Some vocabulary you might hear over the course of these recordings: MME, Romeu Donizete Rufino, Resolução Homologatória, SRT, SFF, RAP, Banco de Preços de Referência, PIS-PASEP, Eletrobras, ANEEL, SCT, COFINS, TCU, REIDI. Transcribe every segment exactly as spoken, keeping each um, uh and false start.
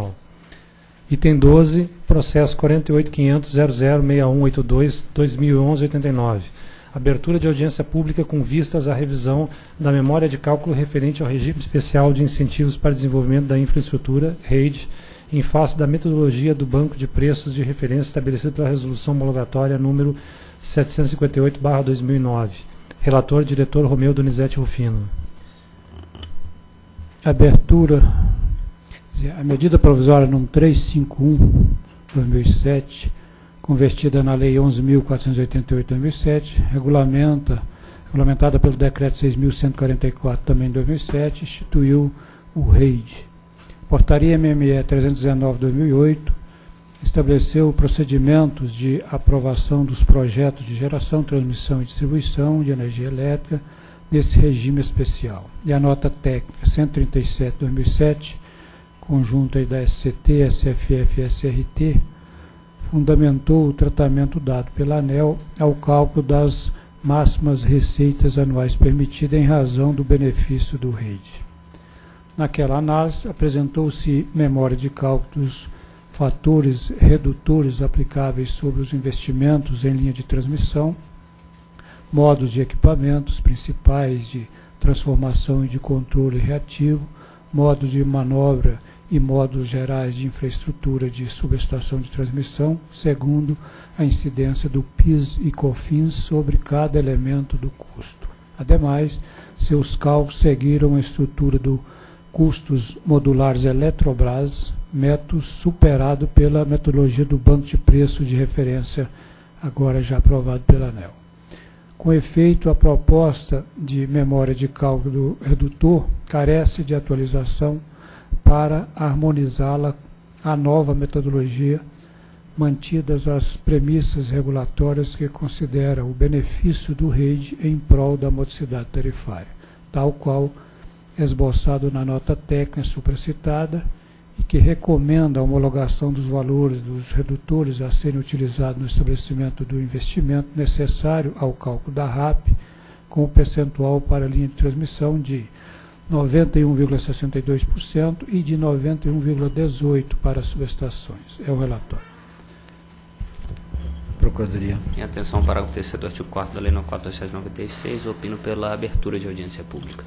Paulo. Item doze, processo quarenta e oito ponto quinhentos ponto zero zero seis um oito dois ponto dois mil e onze ponto oitenta e nove. Abertura de audiência pública com vistas à revisão da memória de cálculo referente ao regime especial de incentivos para desenvolvimento da infraestrutura, REIDI, em face da metodologia do banco de preços de referência estabelecido pela resolução homologatória número setecentos e cinquenta e oito barra dois mil e nove. Relator, diretor Romeu Donizete Rufino. Abertura. A medida provisória número trezentos e cinquenta e um barra dois mil e sete, convertida na Lei onze mil quatrocentos e oitenta e oito de dois mil e sete, regulamenta, regulamentada pelo Decreto seis mil cento e quarenta e quatro, também de dois mil e sete, instituiu o REIDI. Portaria M M E trezentos e dezenove barra dois mil e oito estabeleceu procedimentos de aprovação dos projetos de geração, transmissão e distribuição de energia elétrica nesse regime especial. E a nota técnica cento e trinta e sete barra dois mil e sete, conjunto aí da S C T, S F F e S R T, fundamentou o tratamento dado pela ANEEL ao cálculo das máximas receitas anuais permitidas em razão do benefício do REIDI. Naquela análise, apresentou-se memória de cálculo dos fatores redutores aplicáveis sobre os investimentos em linha de transmissão, modos de equipamentos principais de transformação e de controle reativo, modos de manobra e modos gerais de infraestrutura de subestação de transmissão, segundo a incidência do PIS e COFINS sobre cada elemento do custo. Ademais, seus cálculos seguiram a estrutura do custos modulares Eletrobras, método superado pela metodologia do banco de preços de referência, agora já aprovado pela ANEEL. Com efeito, a proposta de memória de cálculo do redutor carece de atualização para harmonizá-la à nova metodologia, mantidas as premissas regulatórias que considera o benefício do REIDI em prol da modicidade tarifária, tal qual esboçado na nota técnica supracitada, e que recomenda a homologação dos valores dos redutores a serem utilizados no estabelecimento do investimento necessário ao cálculo da R A P, com o percentual para a linha de transmissão de noventa e um vírgula sessenta e dois por cento e de noventa e um vírgula dezoito por cento para as subestações. É o relatório. Procuradoria. Em atenção ao parágrafo terceiro do artigo quarto da Lei nº quatrocentos e vinte e sete barra noventa e seis, opino pela abertura de audiência pública.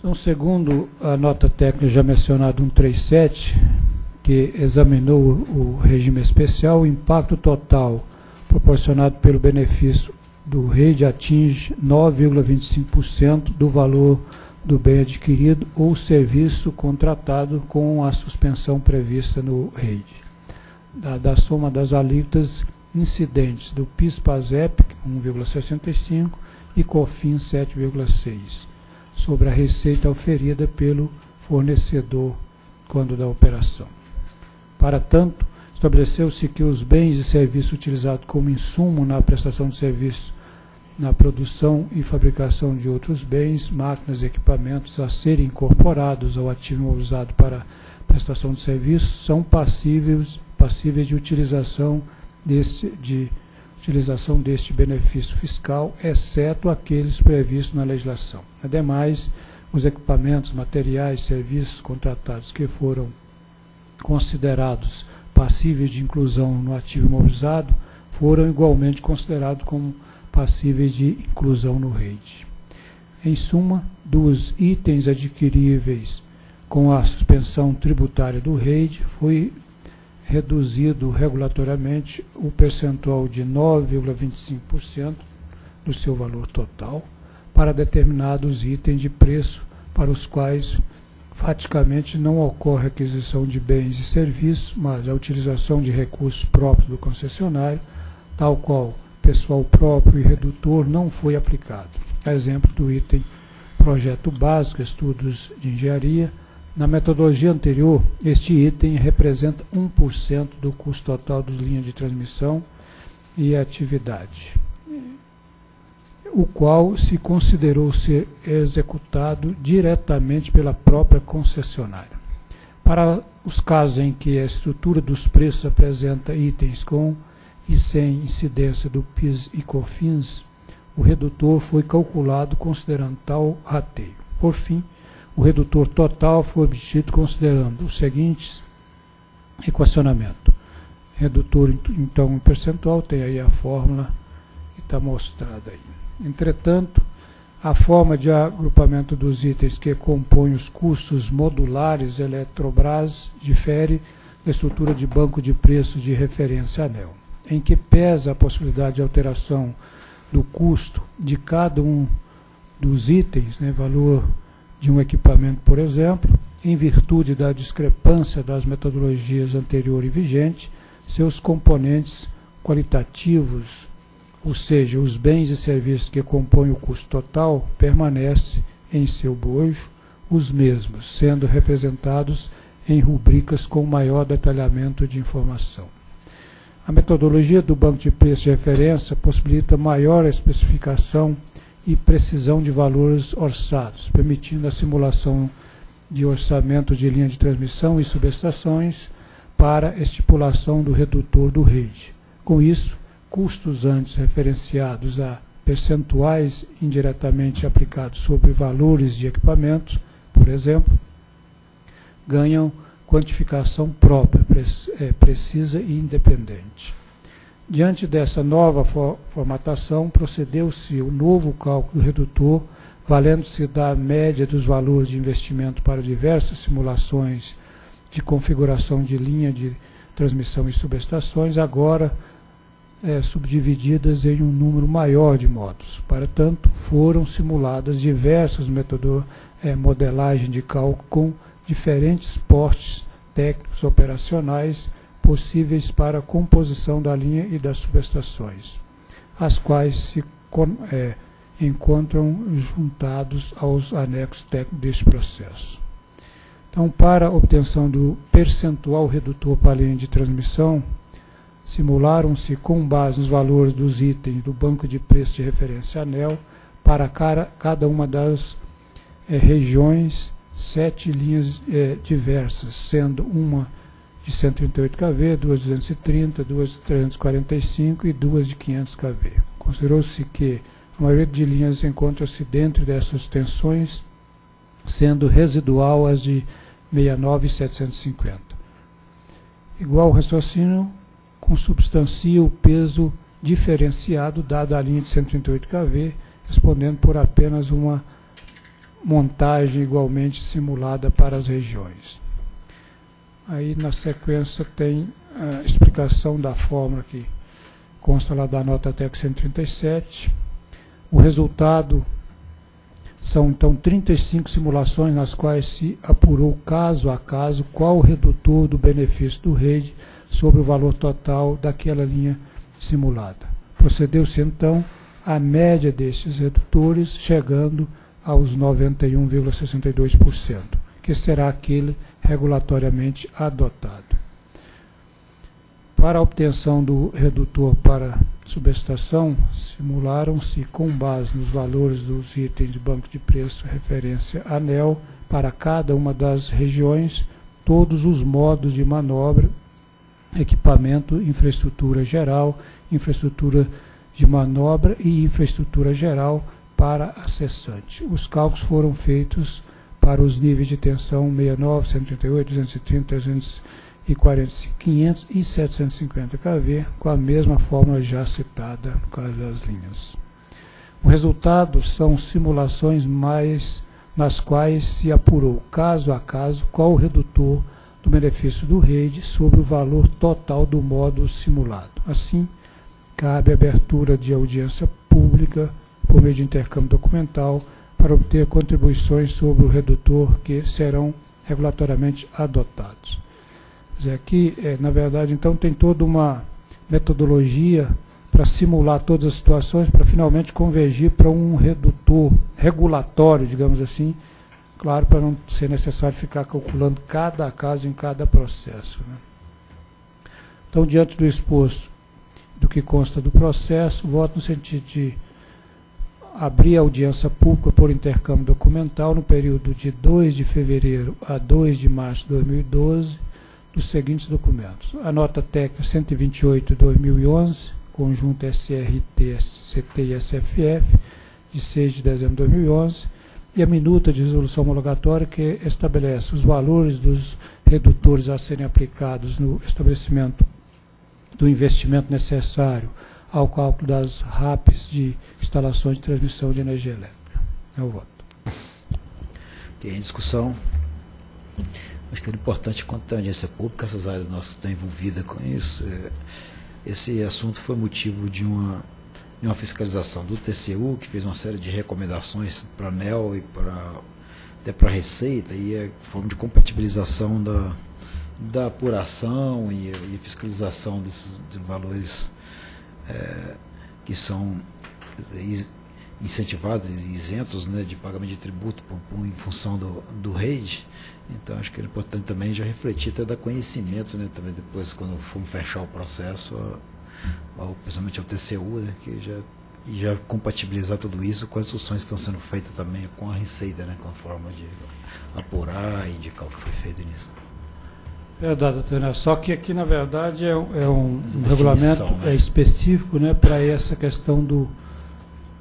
Então, segundo a nota técnica já mencionada cento e trinta e sete, que examinou o regime especial, o impacto total proporcionado pelo benefício do REIDI atinge nove vírgula vinte e cinco por cento do valor do bem adquirido ou serviço contratado com a suspensão prevista no REIDI. Da, da soma das alíquotas incidentes do PIS-PASEP, um vírgula sessenta e cinco por cento, e COFINS, sete vírgula seis por cento. Sobre a receita oferida pelo fornecedor quando da operação. Para tanto, estabeleceu-se que os bens e serviços utilizados como insumo na prestação de serviço, na produção e fabricação de outros bens, máquinas e equipamentos a serem incorporados ao ativo imobilizado para prestação de serviço, são passíveis, passíveis de utilização deste, de utilização deste benefício fiscal, exceto aqueles previstos na legislação. Ademais, os equipamentos, materiais e serviços contratados que foram considerados passíveis de inclusão no ativo imobilizado foram igualmente considerados como passíveis de inclusão no REIDI. Em suma, dos itens adquiríveis com a suspensão tributária do REIDI, foi reduzido regulatoriamente o percentual de nove vírgula vinte e cinco por cento do seu valor total para determinados itens de preço para os quais faticamente não ocorre a aquisição de bens e serviços, mas a utilização de recursos próprios do concessionário, tal qual pessoal próprio e redutor não foi aplicado. Exemplo do item projeto básico, estudos de engenharia. Na metodologia anterior, este item representa um por cento do custo total das linhas de transmissão e atividade, o qual se considerou ser executado diretamente pela própria concessionária. Para os casos em que a estrutura dos preços apresenta itens com e sem incidência do PIS e COFINS, o redutor foi calculado considerando tal rateio. Por fim, o redutor total foi obtido considerando os seguintes equacionamento. Redutor, então, em percentual, tem aí a fórmula que está mostrada aí. Entretanto, a forma de agrupamento dos itens que compõem os custos modulares Eletrobras difere da estrutura de banco de preços de referência ANEEL, em que pesa a possibilidade de alteração do custo de cada um dos itens, né, valor de um equipamento, por exemplo, em virtude da discrepância das metodologias anterior e vigente, seus componentes qualitativos, ou seja, os bens e serviços que compõem o custo total, permanecem em seu bojo os mesmos, sendo representados em rubricas com maior detalhamento de informação. A metodologia do banco de preços de referência possibilita maior especificação e precisão de valores orçados, permitindo a simulação de orçamento de linha de transmissão e subestações para estipulação do redutor do REIDI. Com isso, custos antes referenciados a percentuais indiretamente aplicados sobre valores de equipamentos, por exemplo, ganham quantificação própria, precisa e independente. Diante dessa nova formatação, procedeu-se o novo cálculo do redutor, valendo-se da média dos valores de investimento para diversas simulações de configuração de linha de transmissão e subestações, agora é, subdivididas em um número maior de modos. Para tanto, foram simuladas diversas metodo, é, modelagens de cálculo com diferentes portes técnicos operacionais possíveis para a composição da linha e das subestações, as quais se é, encontram juntados aos anexos técnicos deste processo. Então, para a obtenção do percentual redutor para a linha de transmissão, simularam-se, com base nos valores dos itens do banco de preços de referência ANEEL, para cada uma das é, regiões, sete linhas é, diversas, sendo uma de cento e trinta e oito quilovolts, duas de duzentos e trinta, duas de trezentos e quarenta e cinco e duas de quinhentos quilovolts. Considerou-se que a maioria de linhas encontra-se dentro dessas tensões, sendo residual as de sessenta e nove e setecentos e cinquenta. Igual raciocínio, consubstancia o peso diferenciado dado à linha de cento e trinta e oito quilovolts, respondendo por apenas uma montagem igualmente simulada para as regiões. Aí, na sequência, tem a explicação da fórmula que consta lá da nota T E C cento e trinta e sete, O resultado são, então, trinta e cinco simulações nas quais se apurou caso a caso qual o redutor do benefício do REIDI sobre o valor total daquela linha simulada. Procedeu-se, então, à média destes redutores, chegando aos noventa e um vírgula sessenta e dois por cento, que será aquele regulatoriamente adotado. Para a obtenção do redutor para subestação, simularam-se, com base nos valores dos itens de banco de preço referência ANEEL, para cada uma das regiões, todos os modos de manobra, equipamento, infraestrutura geral, infraestrutura de manobra e infraestrutura geral para a cessante. Os cálculos foram feitos para os níveis de tensão sessenta e nove, cento e trinta e oito, duzentos e trinta, trezentos e quarenta, quinhentos e setecentos e cinquenta quilovolts, com a mesma fórmula já citada por causa das linhas. O resultado são simulações mais nas quais se apurou, caso a caso, qual o redutor do benefício do REIDI sobre o valor total do modo simulado. Assim, cabe abertura de audiência pública por meio de intercâmbio documental para obter contribuições sobre o redutor que serão regulatoriamente adotados. Aqui, na verdade, então, tem toda uma metodologia para simular todas as situações, para finalmente convergir para um redutor regulatório, digamos assim, claro, para não ser necessário ficar calculando cada caso em cada processo, né? Então, diante do exposto do que consta do processo, voto no sentido de abrir a audiência pública por intercâmbio documental no período de dois de fevereiro a dois de março de dois mil e doze, dos seguintes documentos. A nota técnica cento e vinte e oito de dois mil e onze, conjunto S R T, S C T e S F F, de seis de dezembro de dois mil e onze, e a minuta de resolução homologatória que estabelece os valores dos redutores a serem aplicados no estabelecimento do investimento necessário ao cálculo das R A Ps de instalações de transmissão de energia elétrica. É o voto. Tem discussão. Acho que é importante, quanto tem audiência pública, essas áreas nossas estão envolvidas com isso. Esse assunto foi motivo de uma, de uma fiscalização do T C U, que fez uma série de recomendações para a ANEEL e para até para a Receita, e a forma de compatibilização da, da apuração e, e fiscalização desses de valores é, que são incentivados e isentos, né, de pagamento de tributo por, por, em função do, do REIDI. Então, acho que é importante também já refletir, até dar conhecimento, né, também depois, quando formos fechar o processo, ao, ao, principalmente ao T C U, né, que já, e já compatibilizar tudo isso com as instruções que estão sendo feitas também com a Receita, né, com a forma de apurar e indicar o que foi feito nisso. Verdade, Antônio. Só que aqui, na verdade, é, é um, um regulamento, né, específico, né, para essa questão do,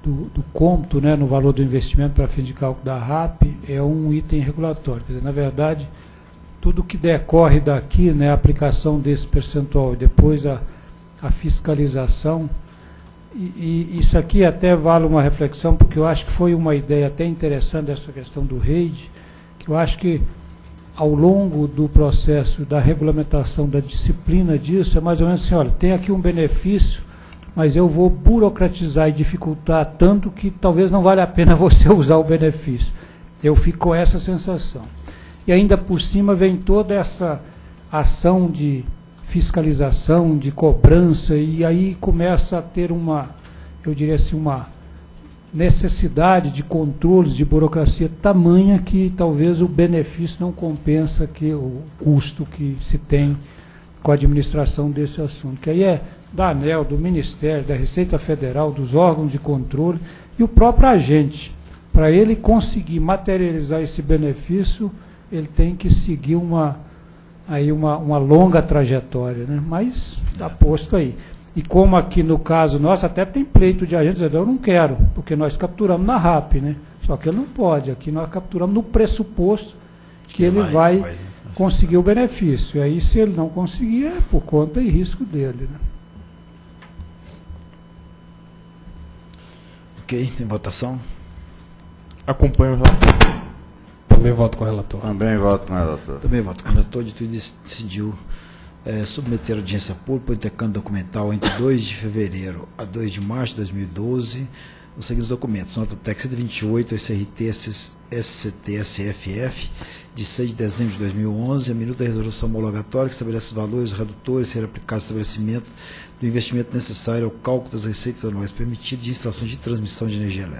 do, do cômputo, né, no valor do investimento para fim de cálculo da R A P, é um item regulatório. Quer dizer, na verdade, tudo que decorre daqui, né, a aplicação desse percentual e depois a, a fiscalização, e, e isso aqui até vale uma reflexão, porque eu acho que foi uma ideia até interessante essa questão do REIDI, que eu acho que ao longo do processo da regulamentação, da disciplina disso, é mais ou menos assim, olha, tem aqui um benefício, mas eu vou burocratizar e dificultar tanto que talvez não valha a pena você usar o benefício. Eu fico com essa sensação. E ainda por cima vem toda essa ação de fiscalização, de cobrança, e aí começa a ter uma, eu diria assim, uma necessidade de controles, de burocracia tamanha que talvez o benefício não compensa que o custo que se tem com a administração desse assunto, que aí é da ANEEL, do Ministério, da Receita Federal, dos órgãos de controle e o próprio agente. Para ele conseguir materializar esse benefício, ele tem que seguir uma, aí uma, uma longa trajetória, né? Mas está posto aí. E como aqui no caso nosso, até tem pleito de agentes, eu não quero, porque nós capturamos na R A P, né? Só que ele não pode, aqui nós capturamos no pressuposto que, que ele vai, vai conseguir o benefício. E aí, se ele não conseguir, é por conta e risco dele, né? Ok, tem votação? Acompanho o relator. Também voto com o relator. Também voto com o relator. Também voto com o relator, de tudo decidiu É, submeter a audiência pública o intercâmbio documental entre dois de fevereiro a dois de março de dois mil e doze, os seguintes documentos: nota T E C cento e vinte e oito, S R T, S C T, S F F, de seis de dezembro de dois mil e onze, a minuta da resolução homologatória que estabelece os valores redutores a serem aplicados ao estabelecimento do investimento necessário ao cálculo das receitas anuais permitidas de instalações de transmissão de energia elétrica.